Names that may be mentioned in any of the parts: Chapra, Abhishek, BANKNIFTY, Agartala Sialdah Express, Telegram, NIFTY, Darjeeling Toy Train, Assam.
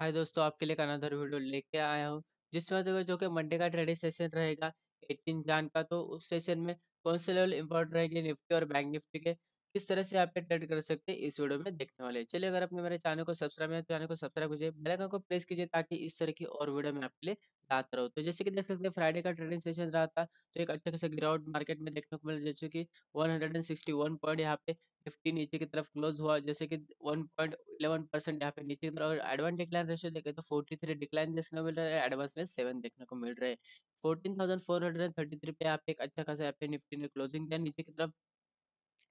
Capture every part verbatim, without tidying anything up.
हाय दोस्तों, आपके लिए अनदर वीडियो लेके आया हूँ जिसमें जो कि मंडे का ट्रेडिंग सेशन रहेगा अठारह जान का। तो उस सेशन में कौन से लेवल इंपॉर्टेंट रहेगी निफ्टी और बैंक निफ्टी के, किस तरह से आप ट्रेड कर सकते हैं, इस वीडियो में देखने वाले हैं। चलिए, अगर आपने मेरे चैनल को सब्सक्राइब नहीं किया तो चैनल को सब्सक्राइब कीजिए, बेल आइकन को प्रेस कीजिए ताकि इस तरह की और वीडियो में आपके लिए लाता रहूं। तो जैसे कि देख सकते हैं फ्राइडे का ट्रेडिंग सेशन रहा था तो एक अच्छा खासा गिरावट मार्केट में देखने को मिला, जैसे कि वन सिक्सटी वन पॉइंट यहाँ पे निफ्टी नीचे की तरफ क्लोज हुआ, जैसे कि one point one one percent यहाँ पे नीचे की तरफ। एडवांस डिक्लाइन रेशियो देखें तो फोर्टी थ्री डिक्लाइन देखने को मिल रहा है, एडवांस में सेवन देखने को मिल रहा है। Fourteen thousand four hundred thirty three पे यहाँ पे एक अच्छा खासा यहाँ पे निफ्टी ने क्लोजिंग दिया नीचे की तरफ।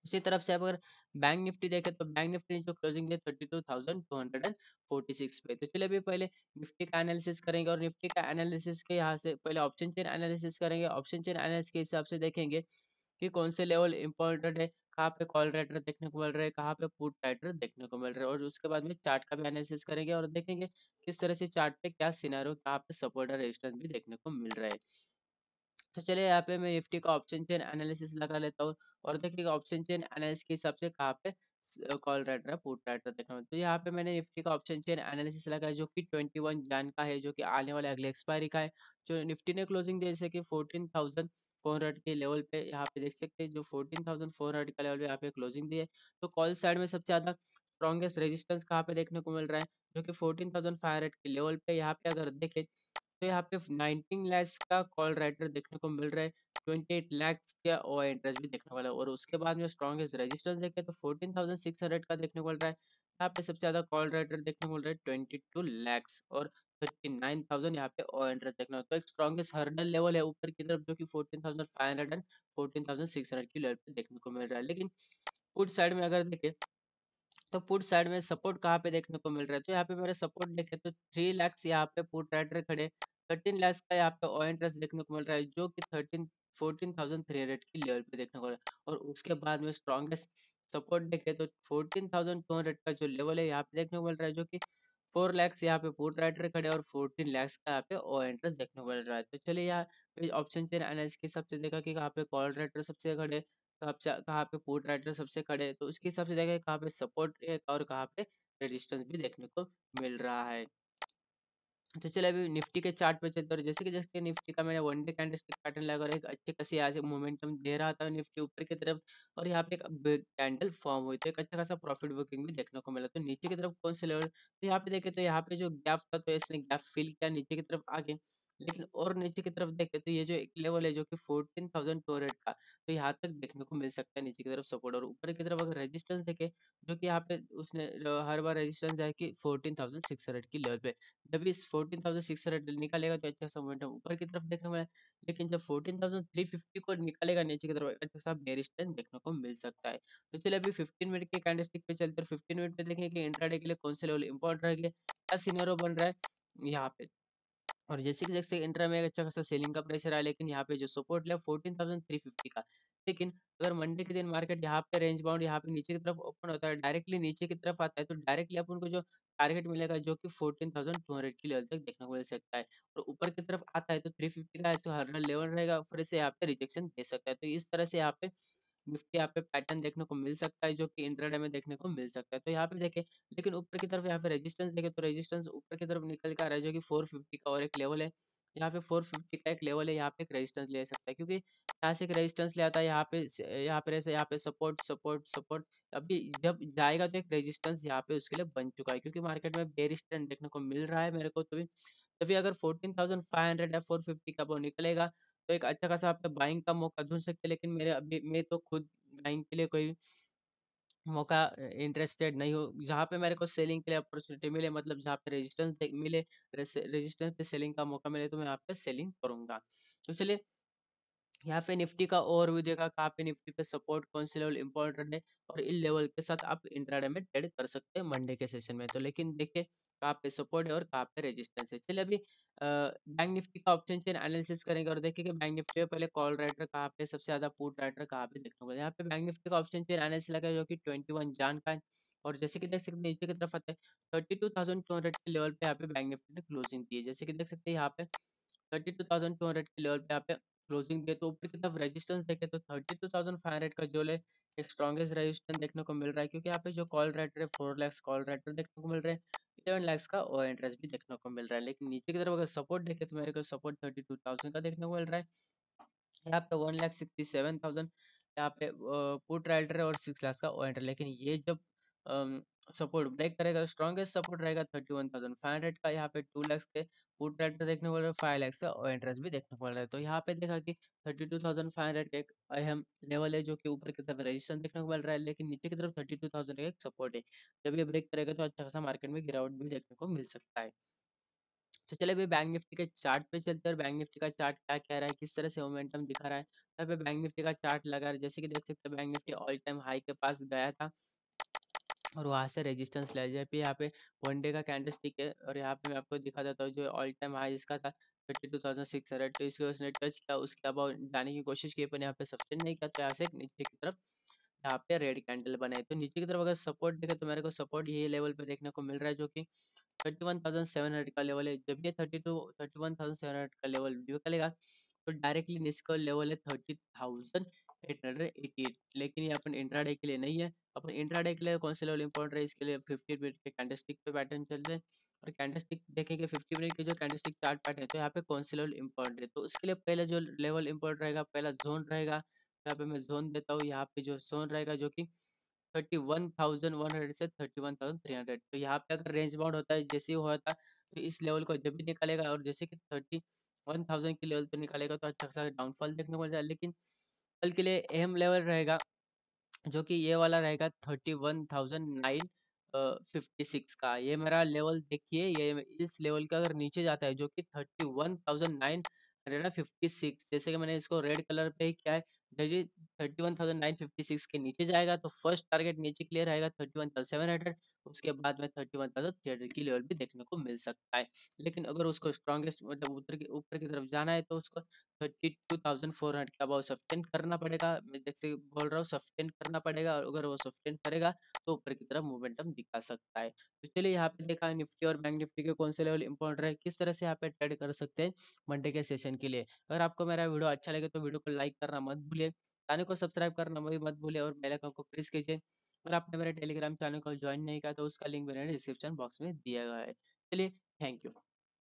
उसी तरफ से आप अगर बैंक निफ्टी देखें तो बैंक निफ्टी ने जो क्लोजिंग है thirty two thousand two hundred forty six पे। तो चलिए अभी पहले निफ्टी का एनालिसिस करेंगे, और निफ्टी का एनालिसिस के यहाँ से पहले ऑप्शन चेन एनालिसिस करेंगे। ऑप्शन चेन एनालिसिस के हिसाब से देखेंगे कि कौन से लेवल इंपॉर्टेंट है, कहाँ पे कॉल राइटर देखने को मिल रहा है, कहाँ पे पुट राइटर देखने को मिल रहा है, और उसके बाद में चार्ट का भी एनालिसिस करेंगे और देखेंगे किस तरह से चार्ट पे क्या सिनेरियो, कहाँ पे सपोर्ट और रेजिस्टेंस भी देखने को मिल रहा है। तो चलिए यहाँ पे मैं निफ्टी का ऑप्शन चेन एनालिसिस लगा लेता हूँ और देखिएगा ऑप्शन चेन एनालिसिस के हिसाब से कहाँ पे कॉल राइटर पुट राइटर देखना है। तो यहाँ पे मैंने निफ्टी का ऑप्शन चेन एनालिसिस लगाया जो कि इक्कीस जान का है, जो कि आने वाले अगले एक्सपायरी का है। जो निफ्टी ने क्लोजिंग दिया जैसे कि फोर्टीन थाउजेंड फोर हंड्रेड के लेवल पे यहाँ पे देख सकते हैं, जो फोर्टीन थाउजेंड फोर हंड्रेड का लेवल पे यहाँ पे क्लोजिंग दी है। तो कॉल साइड में सबसे ज्यादा स्ट्रॉन्गेस्ट रेजिस्टेंस कहाँ पे देखने को मिल रहा है, जो कि फोर्टीन थाउजेंड फाइव हंड्रेड के लेवल पे। यहाँ पे अगर देखें तो यहाँ पे नाइनटीन लाख का कॉल राइटर देखने को मिल रहा है, ट्वेंटी एट लाख का ओवर इंटरेस्ट भी देखने वाला है। और उसके बाद में स्ट्रॉन्गेस्ट रेजिस्टेंस देखें तो फोर्टीन थाउजेंड सिक्स हंड्रेड का देखने को मिल रहा है, यहाँ पे सबसे ज्यादा कॉल राइटर देखने को मिल रहा है ट्वेंटी टू लाख और थर्टी नाइन थाउजेंड यहाँ पे ओवर इंटरेस्ट देखना है। तो एक स्ट्रॉन्गेस्ट हर्डल लेवल है ऊपर की तरफ जो कि fourteen thousand five hundred and fourteen thousand six hundred की लेवल पे देखने को मिल रहा है। लेकिन पुट साइड में अगर देखें तो पुट साइड में सपोर्ट कहाँ पे देखने को मिल रहा है, तो यहाँ पे मेरे सपोर्ट देखे तो थ्री लाख यहाँ पे पुट राइटर खड़े, थर्टीन लाख का यहाँ पे ओ इंटरेस्ट देखने को मिल रहा है जो कि thirteen fourteen thousand three hundred की लेवल पे देखने को मिल रहा है। और उसके बाद में स्ट्रॉन्गेस्ट सपोर्ट देखे तो फोर्टीन थाउजेंड टू हंड्रेड का जो लेवल है यहाँ पे देखने को मिल रहा है, जो कि फोर लाख यहाँ पे पुट राइटर खड़े और फोर्टीन लाख का यहाँ पे ओ इंटरेस्ट देखने को मिल रहा है। तो चलिए यहाँ ऑप्शन चेन एनालिसिस के हिसाब से देखा कि कहाँ पे कॉल राइटर सबसे खड़े, कहाँ पे पुट राइटर सबसे खड़े। तो उसके हिसाब से देखा कहाँ पे सपोर्ट है और कहाँ पे रेजिस्टेंस भी देखने को मिल रहा है। तो चलिए अभी निफ्टी के चार्ट पे चलते हैं। जैसे कि जैसे निफ्टी का मैंने वन डे कैंडलस्टिक पैटर्न लगा और एक अच्छी खासी आज मोमेंटम दे रहा था निफ्टी ऊपर की तरफ, और यहाँ पे एक बिग कैंडल फॉर्म हुई तो एक अच्छा खासा प्रॉफिट बुकिंग भी देखने को मिला। तो नीचे की तरफ कौन से लेवल, तो यहाँ पे देखे तो यहाँ पे जो गैप था तो इसने गैप फिल किया नीचे की तरफ आगे, लेकिन और नीचे की तरफ देखे तो ये जो एक लेवल है जो कि फोर्टीन थाउजेंड टू हंड्रेड का, तो यहाँ तक देखने को मिल सकता है नीचे की तरफ सपोर्ट। और ऊपर की तरफ अगर रेजिस्टेंस देखे जो कि यहाँ पे उसने हर बार रेजिस्टेंस है कि फोर्टीन थाउजेंड सिक्स हंड्रेड की लेवल पे, जब इस फोर्टीन थाउजेंड सिक्स हंड्रेड निकालेगा तो अच्छा सा मोमेंटम ऊपर की तरफ देखने को मिला, लेकिन जब फोर्टीन थाउजेंड थ्री फिफ्टी को निकालेगा नीचे की तरफ अच्छा सा बेयरिश ट्रेंड देखने को मिल सकता है। तो चलिए अभी फिफ्टीन मिनट के कैंडलस्टिक पे चलते हैं। फिफ्टीन मिनट पे देखें कि इंट्राडे के लिए कौन से लेवल इंपॉर्टेंट रहेगा, क्या सिनेरियो बन रहा है यहाँ पे। और जैसे कि जैसे इंट्रा में एक अच्छा खासा सेलिंग का प्रेशर आया, लेकिन यहाँ पे जो सपोर्ट लिया फोर्टीन थाउजेंड थ्री फिफ्टी का। लेकिन अगर मंडे के दिन मार्केट यहाँ पे रेंज बाउंड यहाँ पे नीचे की तरफ ओपन होता है, डायरेक्टली नीचे की तरफ आता है, तो डायरेक्टली अपन को जो टारगेट मिलेगा जो कि फोर्टीन थाउजेंड टू हंड्रेड की लेवल तक देखने को मिल सकता है। और ऊपर की तरफ आता है तो थ्री फिफ्टी का तो हर्डल लेवल रहेगा, फिर से यहाँ पे रिजेक्शन दे सकता है। तो इस तरह से यहाँ पे निफ्टी यहाँ पे पैटर्न देखने को मिल सकता है जो कि इंट्राडे में देखने को मिल सकता है। तो यहाँ पे देखें लेकिन ऊपर की तरफ यहाँ पे रेजिस्टेंस देखें तो रेजिस्टेंस ऊपर की तरफ निकल कर आ रहा है जो कि फोर फिफ्टी का और एक लेवल है, यहाँ पे फोर फिफ्टी का एक लेवल है, यहाँ पे एक रेजिस्टेंस ले सकता है क्योंकि यहाँ से एक रेजिस्टेंस ले आता है, यहाँ पे यहाँ पे यहाँ पे सपोर्ट सपोर्ट सपोर्ट अभी जब जाएगा तो एक रेजिस्टेंस यहाँ पे उसके लिए बन चुका है क्योंकि मार्केट में बेयरिश ट्रेंड देखने को मिल रहा है मेरे को। तो तभी अगर फोर्टीन थाउजेंड फाइव हंड्रेड या फोर फिफ्टी का वो निकलेगा तो एक अच्छा खासा आप बाइंग का मौका ढूंढ सकते हैं। लेकिन मेरे अभी मैं तो खुद बाइंग के लिए कोई मौका इंटरेस्टेड नहीं हो, जहाँ पे मेरे को सेलिंग के लिए अपॉर्चुनिटी मिले, मतलब जहाँ पे रेजिस्टेंस मिले, रेजिस्टेंस पे सेलिंग का मौका मिले तो मैं यहाँ पे सेलिंग करूँगा। तो चलिए यहाँ पे निफ्टी का ओवरव्यू देखा, कहाँ पे निफ्टी पे सपोर्ट कौन से लेवल इंपॉर्टेंट है, और इन लेवल के साथ आप इंट्राडे में ट्रेड कर सकते हैं मंडे के सेशन में। तो लेकिन देखिए कहाँ पे सपोर्ट है और कहाँ पे रेजिस्टेंस है। चलिए अभी बैंक निफ्टी का ऑप्शन चेन एनालिसिस करेंगे और देखिए कि बैंक निफ्टी में पहले कॉल राइटर कहाँ पे, सबसे ज्यादा पुट राइटर कहाँ पे देखने को। यहाँ पे बैंक निफ्टी का ऑप्शन चेन एनालिसिस लगा जो कि ट्वेंटी वन जान का है, और जैसे कि देख सकते हैं नीचे की तरफ आता है thirty two thousand two hundred के लेवल पे यहाँ पे बैंक निफ्टी ने क्लोजिंग की है। जैसे कि देख सकते हैं यहाँ पे thirty two thousand two hundred के लेवल पे यहाँ पे क्लोजिंग दे, तो ऊपर की तरफ रेजिस्टेंस देखे तो thirty two thousand five hundred का जो है एक स्ट्रॉन्गेस्ट रेजिस्टेंस देखने को मिल रहा है क्योंकि यहाँ पे जो कॉल राइटर है फोर लाख कॉल राइटर देखने को मिल रहा है, इलेवन लैक्स का और इंटरेस्ट भी देखने को मिल रहा है। लेकिन नीचे की तरफ अगर सपोर्ट देखें तो मेरे को सपोर्ट थर्टी टू थाउजेंड का देखने को मिल रहा है, यहाँ पे one lakh sixty seven thousand यहाँ पे पुट राइटर है और सिक्स लाख का ओरिएंटर। लेकिन ये जब सपोर्ट ब्रेक करेगा स्ट्रॉन्गेस्ट सपोर्ट रहेगा thirty one thousand five hundred का, यहाँ पे टू लैक्स के पुट राइटर देखने को मिल रहा है, फाइव लैक्स का ओरिएंटर्स भी देखने को मिल रहा है। तो यहाँ पे देखा कि thirty two thousand five hundred का एक अहम लेवल है जो कि ऊपर की तरफ रेजिस्टेंस देखने को मिल रहा है, लेकिन नीचे की तरफ थर्टी टू थाउजेंड का एक सपोर्ट है। जब ये ब्रेक करेगा तो अच्छा खासा मार्केट में गिरावट भी देखने को मिल सकता है। तो चले भाई बैंक निफ्टी के चार्ट पे चलते हैं। बैंक निफ्टी का चार्ट क्या कह रहा है, किस तरह से मोमेंटम दिखा रहा है, यहाँ पे बैंक निफ्टी का चार्ट लगा रहा है। जैसे कि देख सकते हैं bank Nifty all time high के पास गया था और वहाँ से रेजिस्टेंस ले लिया। यहाँ पे वन डे का कैंडल स्टिक है और यहाँ पे मैं आपको दिखा देता हूँ जो ऑल टाइम हाई इसका था thirty two thousand six hundred, तो इसके उसने टच किया, उसके अबाव जाने की कोशिश की पर यहाँ पे सस्टेन नहीं किया, तो यहाँ से नीचे की तरफ यहाँ पे रेड कैंडल बनाई। तो नीचे की तरफ अगर सपोर्ट देखे तो मेरे को सपोर्ट यही लेवल पे देखने को मिल रहा है जो कि thirty one thousand seven hundred का लेवल है। जब ये thirty two thirty one thousand seven hundred का लेवल व्यू करेगा तो डायरेक्टली इसका लेवल है thirty thousand eight hundred eighty eight. लेकिन ये अपन इंट्राडे के लिए नहीं है, अपन इंट्राडे के लिए कौन से लेवल इंपॉर्टेंट है, इसके लिए फिफ्टी मिनट के कैंडलस्टिक पे पैटर्न चल रहे हैं और कैंडलस्टिक देखेंगे फिफ्टी मिनट के जो कैंडलस्टिक चार्ट पैटर्न है तो यहाँ पे कौन से लेवल इंपॉर्टेंट है। तो उसके लिए पहले जो लेवल इंपॉर्टेंट रहेगा पहला जोन रहेगा, यहाँ पे मैं जोन देता हूँ, यहाँ पे जो जोन रहेगा जो कि thirty one thousand one hundred से thirty one thousand three hundred. तो यहाँ पे अगर रेंज बाउंड होता है जैसे ही हुआ था तो इस लेवल को जब भी निकालेगा और जैसे कि थर्टी वन थाउजेंड के लेवल पे निकालेगा तो अच्छा खासा डाउनफॉल देखने को मिल जाएगा। लेकिन कल के लिए अहम लेवल रहेगा जो कि ये वाला रहेगा thirty one thousand nine fifty six का, ये मेरा लेवल देखिए, ये इस लेवल का अगर नीचे जाता है जो कि thirty one thousand nine hundred fifty six, जैसे कि मैंने इसको रेड कलर पे क्या है जी thirty one thousand nine fifty six के नीचे जाएगा तो फर्स्ट टारगेट नीचे क्लियर रहेगा thirty one thousand seven hundred, उसके बाद में thirty one thousand three hundred की लेवल भी देखने को मिल सकता है। लेकिन अगर उसको स्ट्रॉन्गेस्ट मतलब ऊपर की ऊपर की तरफ जाना है तो उसको thirty two thousand four hundred के अबाव सस्टेन करना पड़ेगा, मैं जैसे बोल रहा हूँ सस्टेन करना पड़ेगा, और अगर वो सस्टेन करेगा तो ऊपर की तरफ मोमेंटम दिखा सकता है। तो चलिए यहाँ पे देखा निफ्टी और बैंक निफ्टी के कौन से लेवल इंपॉर्टेंट रहे, किस तरह से यहाँ पे ट्रेड कर सकते हैं मंडे के सेशन के लिए। अगर आपको मेरा वीडियो अच्छा लगे तो वीडियो को लाइक करना मत भूलिए, चैनल को सब्सक्राइब करना भी मत भूलिए और बेल आइकन को प्रेस कीजिए। और आपने मेरे टेलीग्राम चैनल को ज्वाइन नहीं किया तो उसका लिंक मैंने डिस्क्रिप्शन बॉक्स में दिया हुआ है। चलिए थैंक यू।